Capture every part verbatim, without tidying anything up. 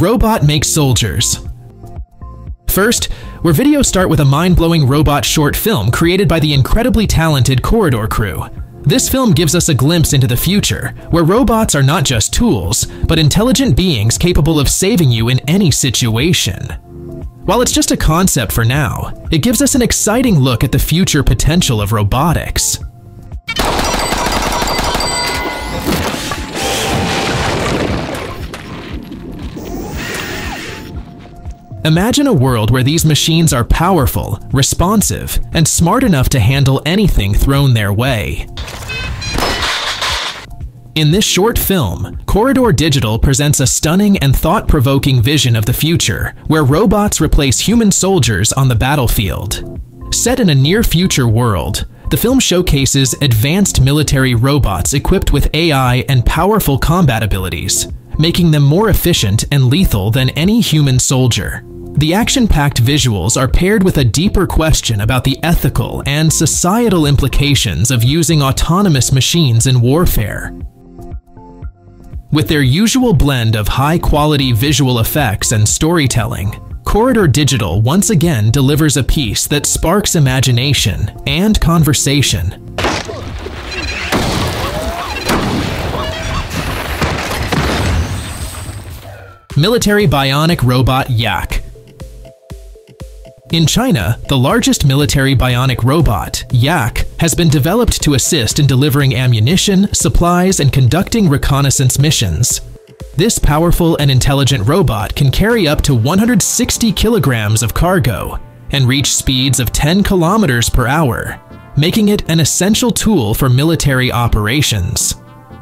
Robot Makes Soldiers. First, our videos start with a mind-blowing robot short film created by the incredibly talented Corridor crew. This film gives us a glimpse into the future, where robots are not just tools, but intelligent beings capable of saving you in any situation. While it's just a concept for now, it gives us an exciting look at the future potential of robotics. Imagine a world where these machines are powerful, responsive, and smart enough to handle anything thrown their way. In this short film, Corridor Digital presents a stunning and thought-provoking vision of the future, where robots replace human soldiers on the battlefield. Set in a near-future world, the film showcases advanced military robots equipped with A I and powerful combat abilities, making them more efficient and lethal than any human soldier. The action-packed visuals are paired with a deeper question about the ethical and societal implications of using autonomous machines in warfare. With their usual blend of high-quality visual effects and storytelling, Corridor Digital once again delivers a piece that sparks imagination and conversation. Military bionic robot Yak. In China, the largest military bionic robot, Yak, has been developed to assist in delivering ammunition, supplies, and conducting reconnaissance missions. This powerful and intelligent robot can carry up to one hundred sixty kilograms of cargo and reach speeds of ten kilometers per hour, making it an essential tool for military operations.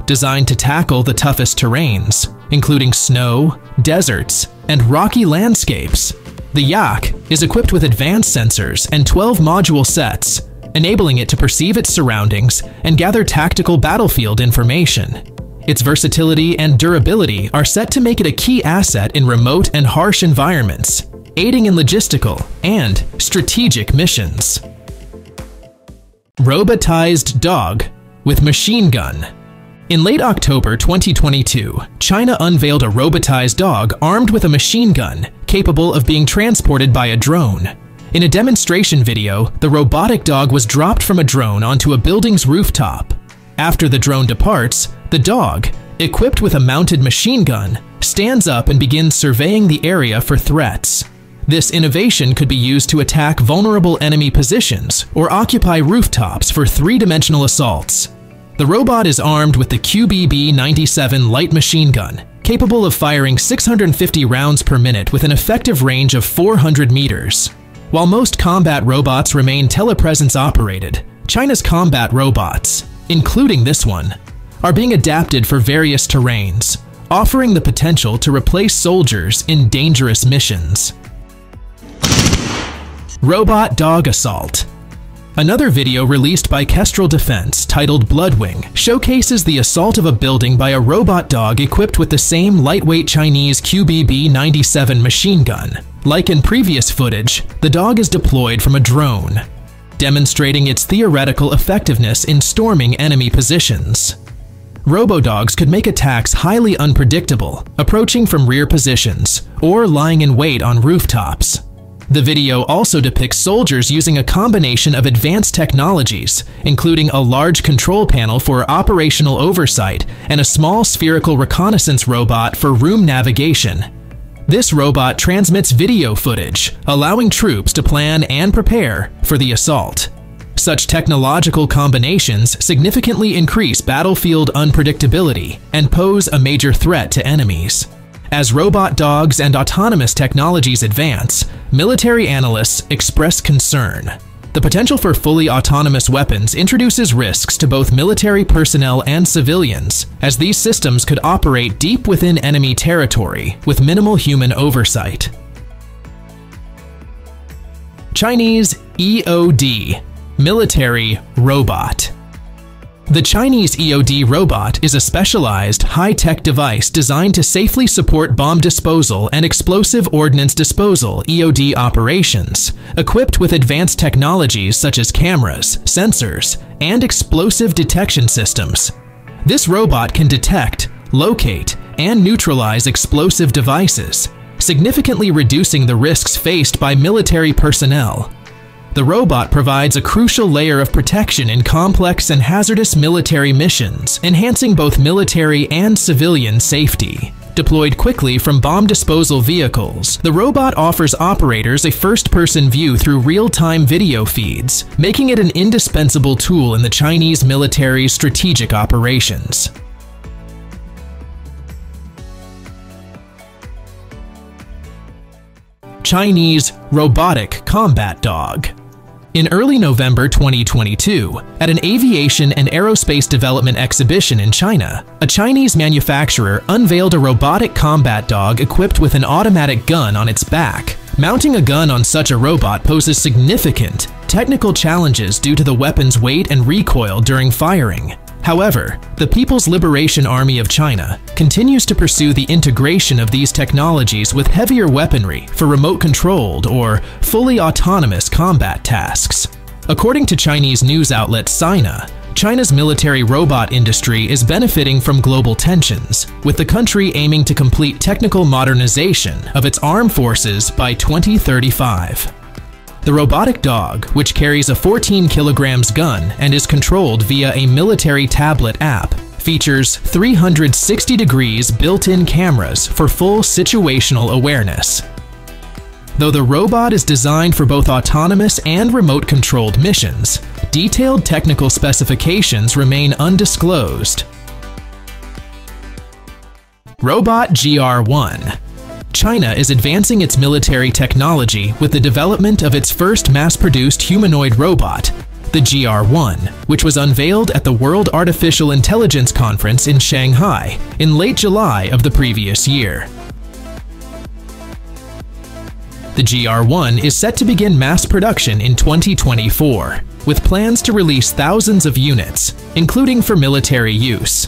Designed to tackle the toughest terrains, including snow, deserts, and rocky landscapes. The Yak is equipped with advanced sensors and twelve module sets, enabling it to perceive its surroundings and gather tactical battlefield information. Its versatility and durability are set to make it a key asset in remote and harsh environments, aiding in logistical and strategic missions. Robotized dog with machine gun. In late October twenty twenty-two, China unveiled a robotized dog armed with a machine gun, capable of being transported by a drone. In a demonstration video, the robotic dog was dropped from a drone onto a building's rooftop. After the drone departs, the dog, equipped with a mounted machine gun, stands up and begins surveying the area for threats. This innovation could be used to attack vulnerable enemy positions or occupy rooftops for three-dimensional assaults. The robot is armed with the Q B B ninety-seven light machine gun, capable of firing six hundred fifty rounds per minute with an effective range of four hundred meters. While most combat robots remain telepresence operated, China's combat robots, including this one, are being adapted for various terrains, offering the potential to replace soldiers in dangerous missions. Robot Dog Assault. Another video released by Kestrel Defense titled Bloodwing showcases the assault of a building by a robot dog equipped with the same lightweight Chinese Q B B ninety-seven machine gun. Like in previous footage, the dog is deployed from a drone, demonstrating its theoretical effectiveness in storming enemy positions. Robodogs could make attacks highly unpredictable, approaching from rear positions or lying in wait on rooftops. The video also depicts soldiers using a combination of advanced technologies, including a large control panel for operational oversight and a small spherical reconnaissance robot for room navigation. This robot transmits video footage, allowing troops to plan and prepare for the assault. Such technological combinations significantly increase battlefield unpredictability and pose a major threat to enemies. As robot dogs and autonomous technologies advance, military analysts express concern. The potential for fully autonomous weapons introduces risks to both military personnel and civilians, as these systems could operate deep within enemy territory with minimal human oversight. Chinese E O D, military robot. The Chinese E O D robot is a specialized, high-tech device designed to safely support bomb disposal and explosive ordnance disposal (E O D) operations, equipped with advanced technologies such as cameras, sensors, and explosive detection systems. This robot can detect, locate, and neutralize explosive devices, significantly reducing the risks faced by military personnel. The robot provides a crucial layer of protection in complex and hazardous military missions, enhancing both military and civilian safety. Deployed quickly from bomb disposal vehicles, the robot offers operators a first-person view through real-time video feeds, making it an indispensable tool in the Chinese military's strategic operations. Chinese robotic combat dog. In early November twenty twenty-two, at an aviation and aerospace development exhibition in China, a Chinese manufacturer unveiled a robotic combat dog equipped with an automatic gun on its back. Mounting a gun on such a robot poses significant technical challenges due to the weapon's weight and recoil during firing. However, the People's Liberation Army of China continues to pursue the integration of these technologies with heavier weaponry for remote-controlled or fully autonomous combat tasks. According to Chinese news outlet Sina, China's military robot industry is benefiting from global tensions, with the country aiming to complete technical modernization of its armed forces by twenty thirty-five. The robotic dog, which carries a fourteen kilograms gun and is controlled via a military tablet app, features three hundred sixty degrees built-in cameras for full situational awareness. Though the robot is designed for both autonomous and remote-controlled missions, detailed technical specifications remain undisclosed. Robot G R one. China is advancing its military technology with the development of its first mass-produced humanoid robot, the G R one, which was unveiled at the World Artificial Intelligence Conference in Shanghai in late July of the previous year. The G R one is set to begin mass production in twenty twenty-four, with plans to release thousands of units, including for military use.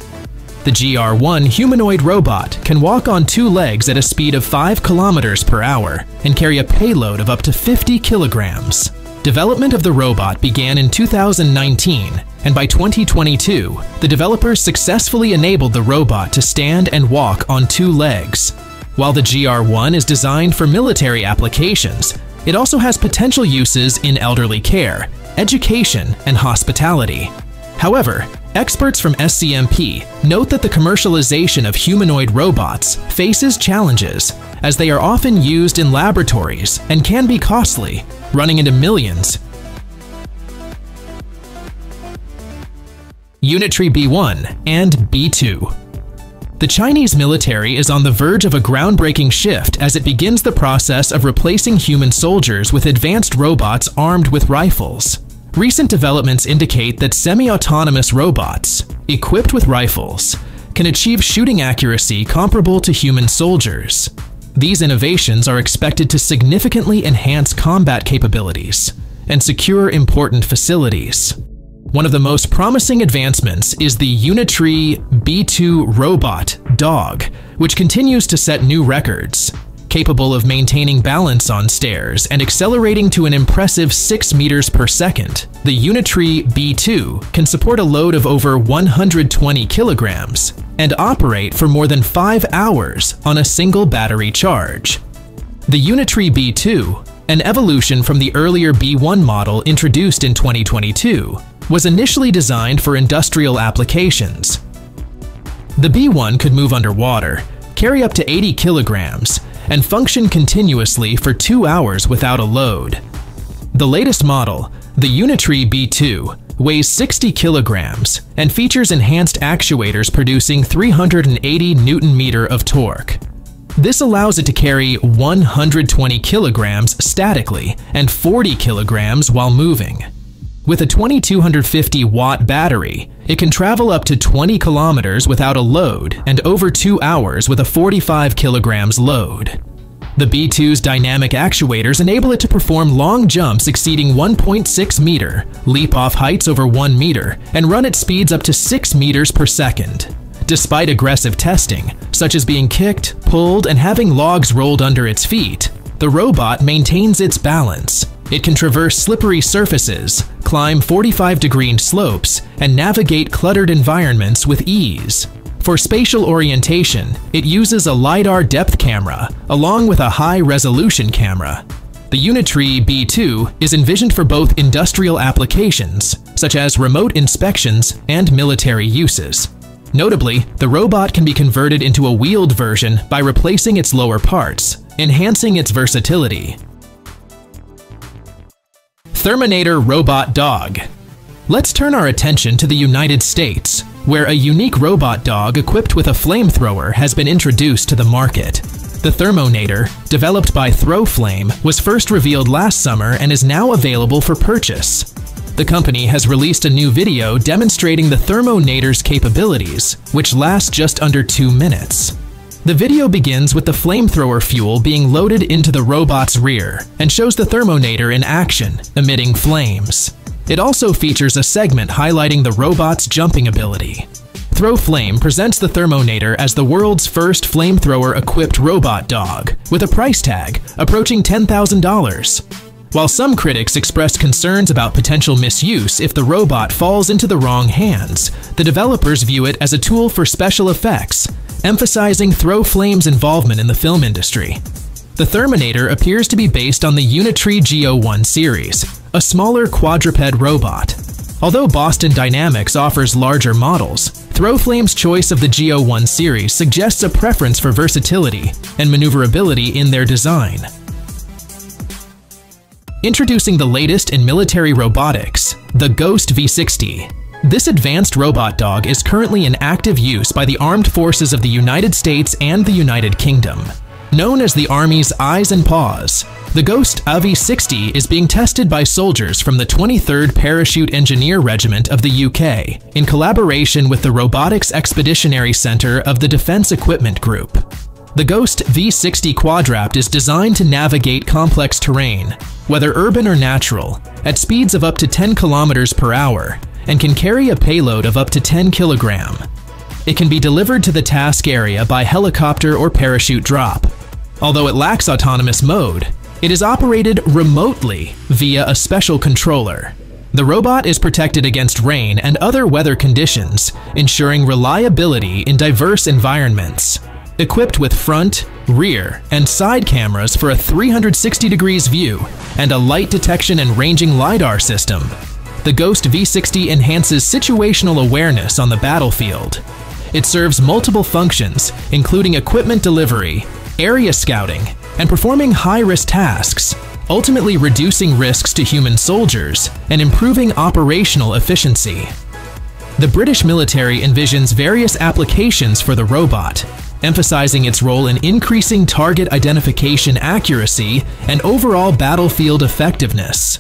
The G R one humanoid robot can walk on two legs at a speed of five kilometers per hour and carry a payload of up to fifty kilograms. Development of the robot began in two thousand nineteen, and by twenty twenty-two, the developers successfully enabled the robot to stand and walk on two legs. While the G R one is designed for military applications, it also has potential uses in elderly care, education, and hospitality. However, experts from S C M P note that the commercialization of humanoid robots faces challenges, as they are often used in laboratories and can be costly, running into millions. Unitree B one and B two. The Chinese military is on the verge of a groundbreaking shift as it begins the process of replacing human soldiers with advanced robots armed with rifles. Recent developments indicate that semi-autonomous robots, equipped with rifles, can achieve shooting accuracy comparable to human soldiers. These innovations are expected to significantly enhance combat capabilities and secure important facilities. One of the most promising advancements is the Unitree B two robot dog, which continues to set new records. Capable of maintaining balance on stairs and accelerating to an impressive six meters per second, the Unitree B two can support a load of over one hundred twenty kilograms and operate for more than five hours on a single battery charge. The Unitree B two, an evolution from the earlier B one model introduced in twenty twenty-two, was initially designed for industrial applications. The B one could move underwater, carry up to eighty kilograms, and function continuously for two hours without a load. The latest model, the Unitree B two, weighs sixty kilograms and features enhanced actuators producing three hundred eighty newton meters of torque. This allows it to carry one hundred twenty kilograms statically and forty kilograms while moving. With a twenty-two fifty watt battery, it can travel up to twenty kilometers without a load and over two hours with a forty-five kilograms load. The B two's dynamic actuators enable it to perform long jumps exceeding one point six meters, leap off heights over one meter, and run at speeds up to six meters per second. Despite aggressive testing, such as being kicked, pulled, and having logs rolled under its feet, the robot maintains its balance. It can traverse slippery surfaces, climb forty-five degree slopes, and navigate cluttered environments with ease. For spatial orientation, it uses a LiDAR depth camera along with a high-resolution camera. The Unitree B two is envisioned for both industrial applications, such as remote inspections and military uses. Notably, the robot can be converted into a wheeled version by replacing its lower parts, enhancing its versatility. Thermonator Robot Dog. Let's turn our attention to the United States, where a unique robot dog equipped with a flamethrower has been introduced to the market. The Thermonator, developed by Throw Flame, was first revealed last summer and is now available for purchase. The company has released a new video demonstrating the Thermonator's capabilities, which lasts just under two minutes. The video begins with the flamethrower fuel being loaded into the robot's rear and shows the Thermonator in action, emitting flames. It also features a segment highlighting the robot's jumping ability. Throw Flame presents the Thermonator as the world's first flamethrower-equipped robot dog, with a price tag approaching ten thousand dollars. While some critics expressed concerns about potential misuse if the robot falls into the wrong hands, the developers view it as a tool for special effects, emphasizing Throw Flame's involvement in the film industry. The Thermonator appears to be based on the Unitree G R one series, a smaller quadruped robot. Although Boston Dynamics offers larger models, Throw Flame's choice of the G R one series suggests a preference for versatility and maneuverability in their design. Introducing the latest in military robotics, the Ghost V sixty. This advanced robot dog is currently in active use by the Armed Forces of the United States and the United Kingdom. Known as the Army's Eyes and Paws, the Ghost V sixty is being tested by soldiers from the twenty-third Parachute Engineer Regiment of the U K in collaboration with the Robotics Expeditionary Center of the Defense Equipment Group. The Ghost V sixty Quadrapt is designed to navigate complex terrain, whether urban or natural, at speeds of up to ten kilometers per hour and can carry a payload of up to ten kilograms. It can be delivered to the task area by helicopter or parachute drop. Although it lacks autonomous mode, it is operated remotely via a special controller. The robot is protected against rain and other weather conditions, ensuring reliability in diverse environments. Equipped with front, rear, and side cameras for a three hundred sixty degrees view and a light detection and ranging LiDAR system, the Ghost V sixty enhances situational awareness on the battlefield. It serves multiple functions, including equipment delivery, area scouting, and performing high-risk tasks, ultimately reducing risks to human soldiers and improving operational efficiency. The British military envisions various applications for the robot, emphasizing its role in increasing target identification accuracy and overall battlefield effectiveness.